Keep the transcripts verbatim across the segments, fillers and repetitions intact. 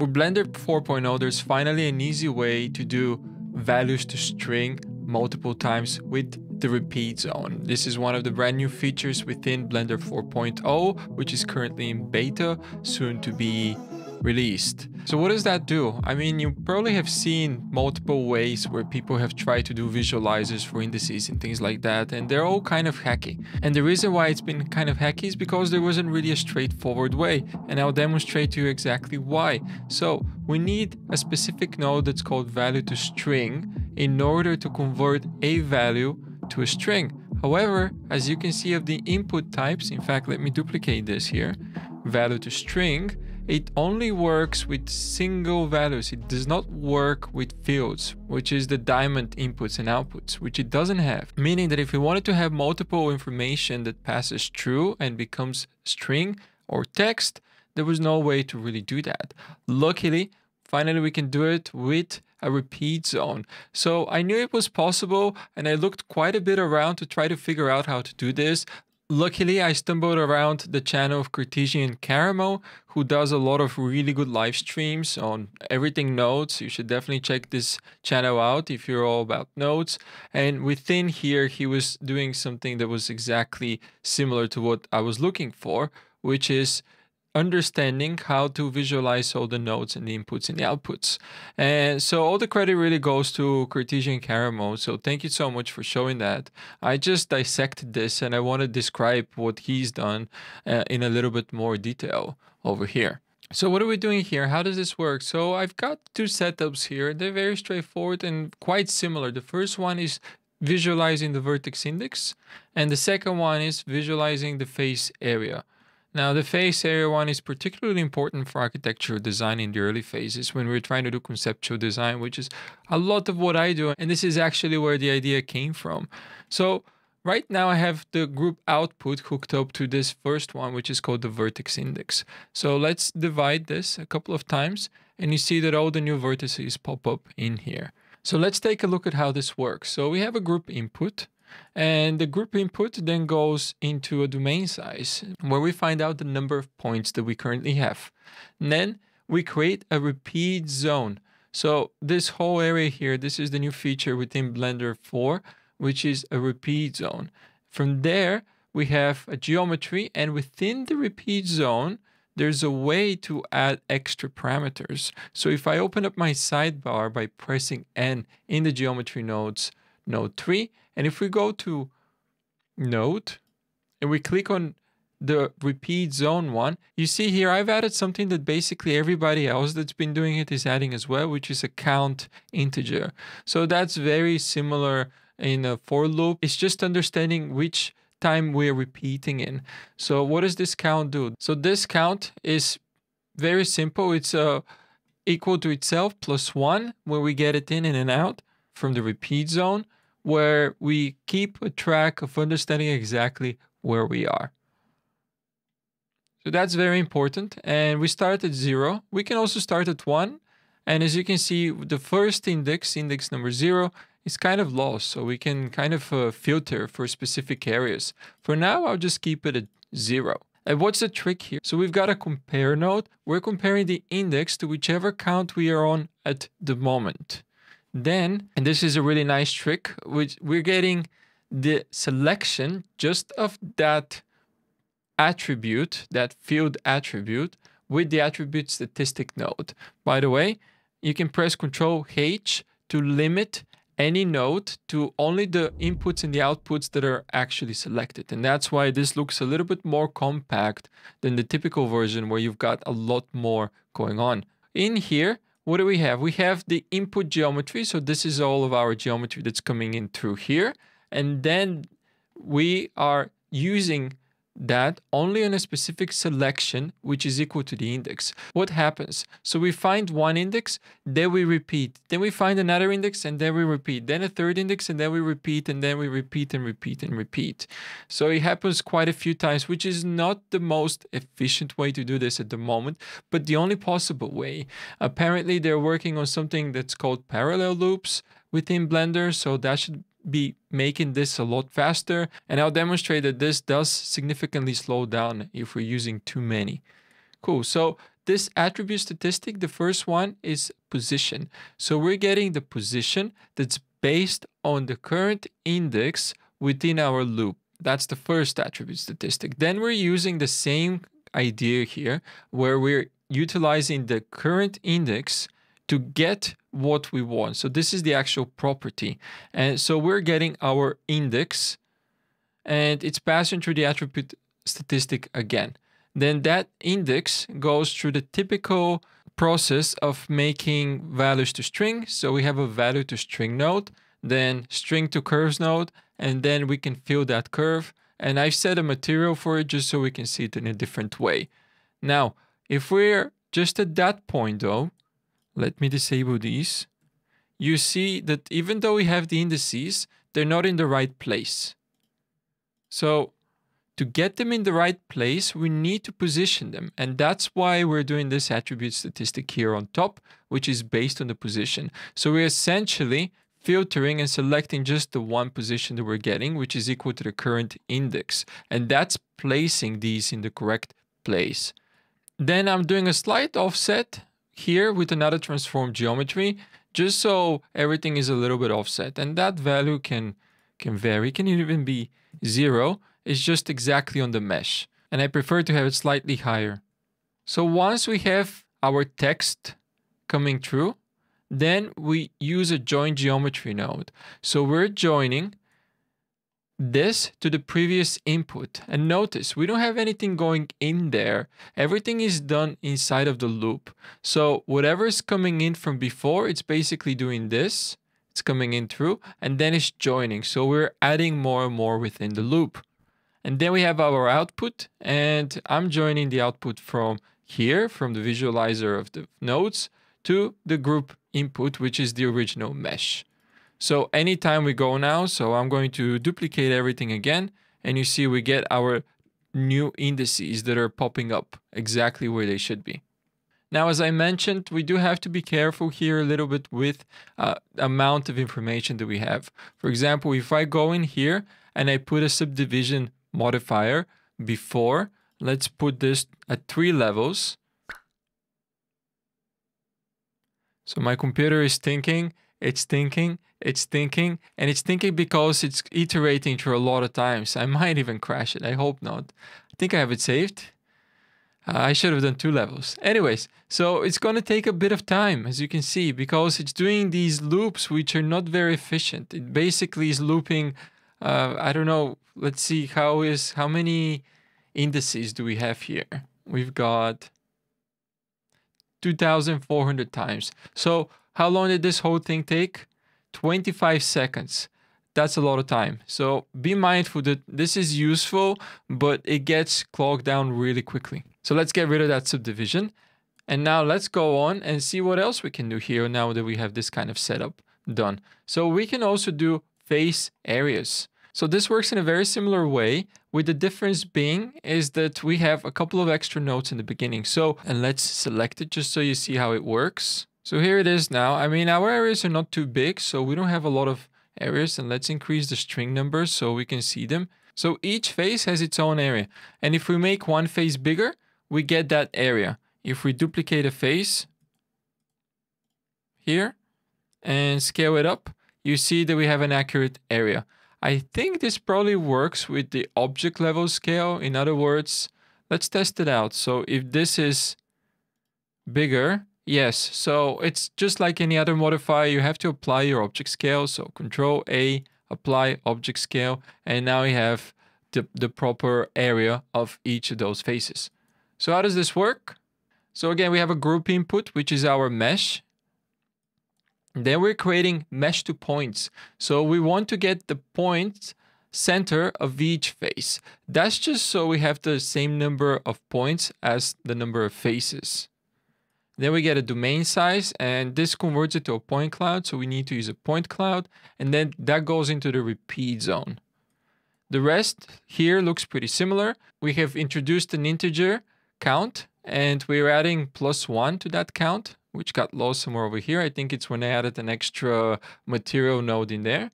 With Blender four point oh, there's finally an easy way to do values to string multiple times with the repeat zone. This is one of the brand new features within Blender four point oh, which is currently in beta, soon to be released. So what does that do? I mean, you probably have seen multiple ways where people have tried to do visualizers for indices and things like that, and they're all kind of hacky. And the reason why it's been kind of hacky is because there wasn't really a straightforward way, and I'll demonstrate to you exactly why. So we need a specific node that's called value to string in order to convert a value to a string. However, as you can see of the input types, in fact, let me duplicate this here, value to string, it only works with single values. It does not work with fields, which is the diamond inputs and outputs, which it doesn't have. Meaning that if we wanted to have multiple information that passes through and becomes string or text, there was no way to really do that. Luckily, finally, we can do it with a repeat zone. So I knew it was possible, and I looked quite a bit around to try to figure out how to do this. Luckily, I stumbled around the channel of Cartesian Caramel, who does a lot of really good live streams on everything nodes. You should definitely check this channel out if you're all about nodes. And within here, he was doing something that was exactly similar to what I was looking for, which is understanding how to visualize all the nodes and the inputs and the outputs. And so all the credit really goes to Cartesian Caramel. So thank you so much for showing that. I just dissected this and I want to describe what he's done uh, in a little bit more detail over here. So what are we doing here? How does this work? So I've got two setups here. They're very straightforward and quite similar. The first one is visualizing the vertex index, and the second one is visualizing the face area. Now, the face area one is particularly important for architectural design in the early phases when we're trying to do conceptual design, which is a lot of what I do. And this is actually where the idea came from. So right now I have the group output hooked up to this first one, which is called the vertex index. So let's divide this a couple of times, and you see that all the new vertices pop up in here. So let's take a look at how this works. So we have a group input. And the group input then goes into a domain size where we find out the number of points that we currently have. And then we create a repeat zone. So this whole area here, this is the new feature within Blender four, which is a repeat zone. From there, we have a geometry, and within the repeat zone, there's a way to add extra parameters. So if I open up my sidebar by pressing N in the geometry nodes, node three, and if we go to node and we click on the repeat zone one, you see here I've added something that basically everybody else that's been doing it is adding as well, which is a count integer. So that's very similar in a for loop. It's just understanding which time we're repeating in. So what does this count do? So this count is very simple. It's uh, equal to itself plus one when we get it in and out from the repeat zone, where we keep a track of understanding exactly where we are. So that's very important. And we start at zero. We can also start at one. And as you can see, the first index, index number zero, is kind of lost. So we can kind of uh, filter for specific areas. For now, I'll just keep it at zero. And what's the trick here? So we've got a compare node. We're comparing the index to whichever count we are on at the moment. Then, and this is a really nice trick, which we're getting the selection just of that attribute, that field attribute, with the attribute statistic node. By the way, you can press Control H to limit any node to only the inputs and the outputs that are actually selected. And that's why this looks a little bit more compact than the typical version where you've got a lot more going on. In here, what do we have? We have the input geometry. So this is all of our geometry that's coming in through here. And then we are using that only on a specific selection, which is equal to the index. What happens? So we find one index, then we repeat. Then we find another index, and then we repeat. Then a third index, and then we repeat, and then we repeat and repeat and repeat. So it happens quite a few times, which is not the most efficient way to do this at the moment, but the only possible way. Apparently, they're working on something that's called parallel loops within Blender, so that should be making this a lot faster, and I'll demonstrate that this does significantly slow down if we're using too many. Cool, so this attribute statistic, the first one is position. So we're getting the position that's based on the current index within our loop. That's the first attribute statistic. Then we're using the same idea here, where we're utilizing the current index to get what we want. So this is the actual property. And so we're getting our index and it's passing through the attribute statistic again. Then that index goes through the typical process of making values to string. So we have a value to string node, then string to curves node, and then we can fill that curve. And I've set a material for it just so we can see it in a different way. Now, if we're just at that point though, let me disable these. You see that even though we have the indices, they're not in the right place. So to get them in the right place, we need to position them. And that's why we're doing this attribute statistic here on top, which is based on the position. So we're essentially filtering and selecting just the one position that we're getting, which is equal to the current index. And that's placing these in the correct place. Then I'm doing a slight offset here with another transform geometry, just so everything is a little bit offset. And that value can, can vary, can even be zero. It's just exactly on the mesh. And I prefer to have it slightly higher. So once we have our text coming through, then we use a join geometry node. So we're joining this to the previous input. And notice we don't have anything going in there. Everything is done inside of the loop. So whatever is coming in from before, it's basically doing this. It's coming in through and then it's joining. So we're adding more and more within the loop. And then we have our output, and I'm joining the output from here, from the visualizer of the nodes to the group input, which is the original mesh. So anytime we go now, so I'm going to duplicate everything again, and you see we get our new indices that are popping up exactly where they should be. Now, as I mentioned, we do have to be careful here a little bit with uh, amount of information that we have. For example, if I go in here and I put a subdivision modifier before, let's put this at three levels. So my computer is thinking, it's thinking, it's thinking, and it's thinking because it's iterating through a lot of times. I might even crash it. I hope not. I think I have it saved. Uh, I should have done two levels. Anyways, so it's going to take a bit of time, as you can see, because it's doing these loops, which are not very efficient. It basically is looping, uh, I don't know, let's see, how is how many indices do we have here? We've got two thousand four hundred times. So how long did this whole thing take? twenty-five seconds. That's a lot of time. So be mindful that this is useful, but it gets clogged down really quickly. So let's get rid of that subdivision. And now let's go on and see what else we can do here now that we have this kind of setup done. So we can also do face areas. So this works in a very similar way, with the difference being is that we have a couple of extra nodes in the beginning. So, and let's select it just so you see how it works. So here it is now. I mean, our areas are not too big, so we don't have a lot of areas, and let's increase the string numbers so we can see them. So each face has its own area. And if we make one face bigger, we get that area. If we duplicate a face here and scale it up, you see that we have an accurate area. I think this probably works with the object level scale. In other words, let's test it out. So if this is bigger, yes. So it's just like any other modifier. You have to apply your object scale. So control A, apply object scale. And now we have the, the proper area of each of those faces. So how does this work? So again, we have a group input, which is our mesh. Then we're creating mesh to points. So we want to get the point center of each face. That's just so we have the same number of points as the number of faces. Then we get a domain size, and this converts it to a point cloud. So we need to use a point cloud, and then that goes into the repeat zone. The rest here looks pretty similar. We have introduced an integer count, and we're adding plus one to that count, which got lost somewhere over here. I think it's when I added an extra material node in there.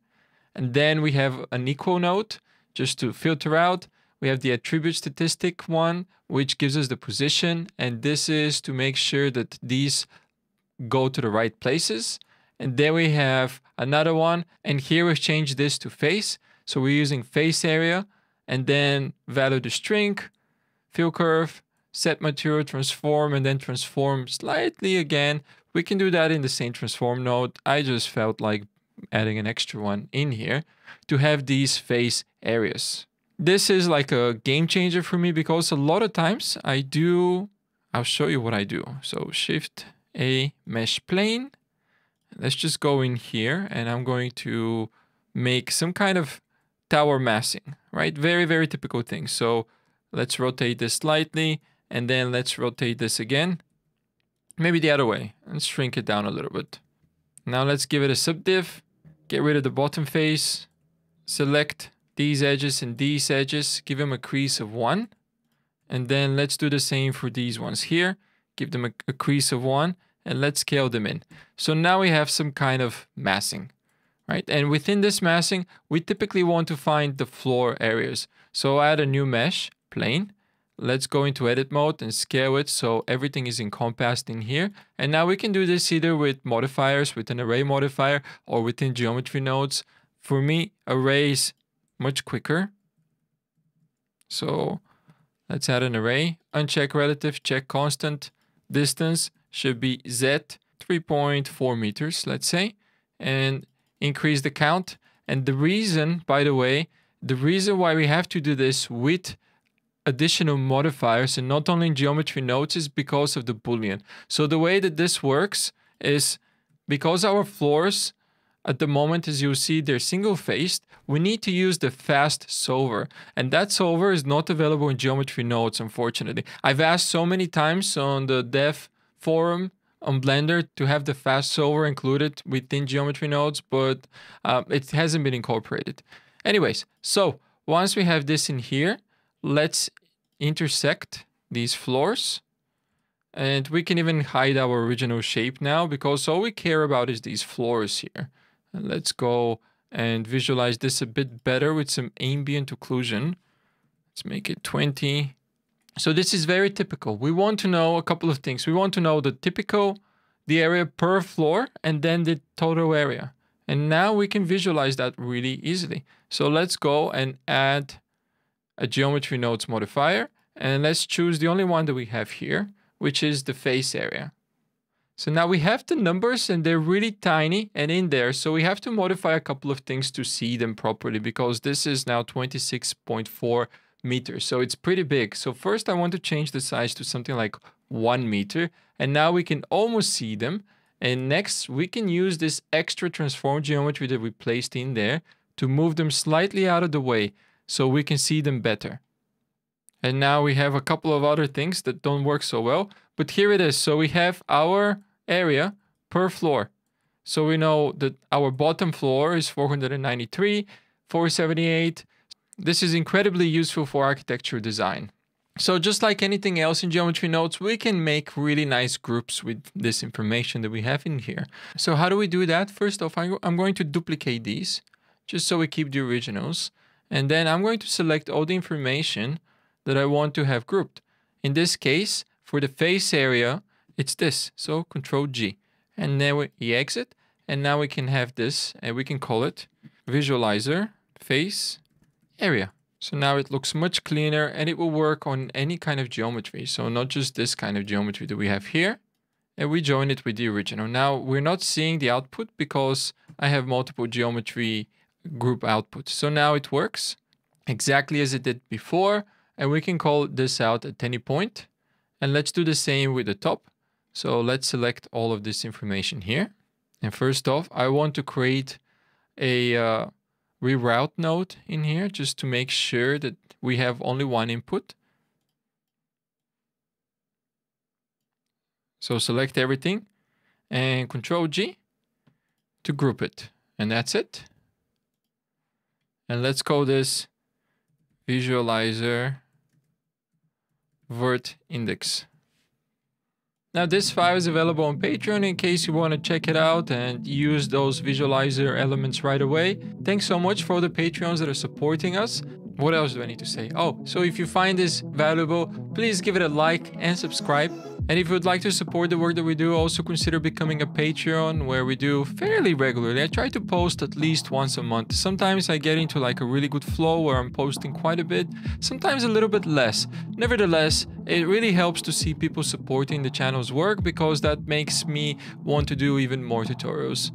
And then we have an equal node just to filter out. we have the attribute statistic one, which gives us the position. And this is to make sure that these go to the right places. And then we have another one. And here we've changed this to face. So we're using face area and then value the string, fill curve, set material, transform, and then transform slightly again. We can do that in the same transform node. I just felt like adding an extra one in here to have these face areas. This is like a game changer for me because a lot of times I do, I'll show you what I do. So shift A, mesh plane. Let's just go in here and I'm going to make some kind of tower massing, right? Very, very typical thing. So let's rotate this slightly and then let's rotate this again. Maybe the other way and shrink it down a little bit. Now let's give it a subdiv, get rid of the bottom face, select these edges and these edges, give them a crease of one. And then let's do the same for these ones here. Give them a, a crease of one and let's scale them in. So now we have some kind of massing, right? And within this massing, we typically want to find the floor areas. So add a new mesh plane. Let's go into edit mode and scale it so everything is encompassed in here. And now we can do this either with modifiers, with an array modifier, or within geometry nodes. For me, arrays much quicker. So let's add an array. Uncheck relative, check constant. Distance should be Z, three point four meters, let's say. And increase the count. And the reason, by the way, the reason why we have to do this with additional modifiers and not only in geometry nodes is because of the Boolean. So the way that this works is because our floors at the moment, as you see, they're single faced, we need to use the fast solver, and that solver is not available in geometry nodes, unfortunately. I've asked so many times on the dev forum on Blender to have the fast solver included within geometry nodes, but uh, it hasn't been incorporated. Anyways, so once we have this in here, let's intersect these floors, and we can even hide our original shape now because all we care about is these floors here. And let's go and visualize this a bit better with some ambient occlusion. Let's make it twenty. So this is very typical. We want to know a couple of things. We want to know the typical, the area per floor, and then the total area. And now we can visualize that really easily. So let's go and add a geometry nodes modifier, and let's choose the only one that we have here, which is the face area. So now we have the numbers and they're really tiny and in there. So we have to modify a couple of things to see them properly because this is now twenty-six point four meters. So it's pretty big. So first I want to change the size to something like one meter. And now we can almost see them. And next we can use this extra transform geometry that we placed in there to move them slightly out of the way, so we can see them better. And now we have a couple of other things that don't work so well, but here it is. So we have our area per floor. So we know that our bottom floor is four hundred ninety-three, four seventy-eight. This is incredibly useful for architecture design. So just like anything else in geometry nodes, we can make really nice groups with this information that we have in here. So how do we do that? First off, I'm going to duplicate these just so we keep the originals. And then I'm going to select all the information that I want to have grouped. In this case, for the face area, it's this. So Control G. And then we exit. And now we can have this and we can call it Visualizer Face Area. So now it looks much cleaner and it will work on any kind of geometry. So not just this kind of geometry that we have here. And we join it with the original. Now we're not seeing the output because I have multiple geometry group output. So now it works exactly as it did before, and we can call this out at any point. And let's do the same with the top. So let's select all of this information here. And first off, I want to create a uh, reroute node in here just to make sure that we have only one input. So select everything and Control G to group it. And that's it. And let's call this visualizer vert index. Now this file is available on Patreon in case you want to check it out and use those visualizer elements right away. Thanks so much for all the Patreons that are supporting us. What else do I need to say? Oh, so if you find this valuable, please give it a like and subscribe. And if you would like to support the work that we do, also consider becoming a Patreon, where we do fairly regularly. I try to post at least once a month. Sometimes I get into like a really good flow where I'm posting quite a bit, sometimes a little bit less. Nevertheless, it really helps to see people supporting the channel's work, because that makes me want to do even more tutorials.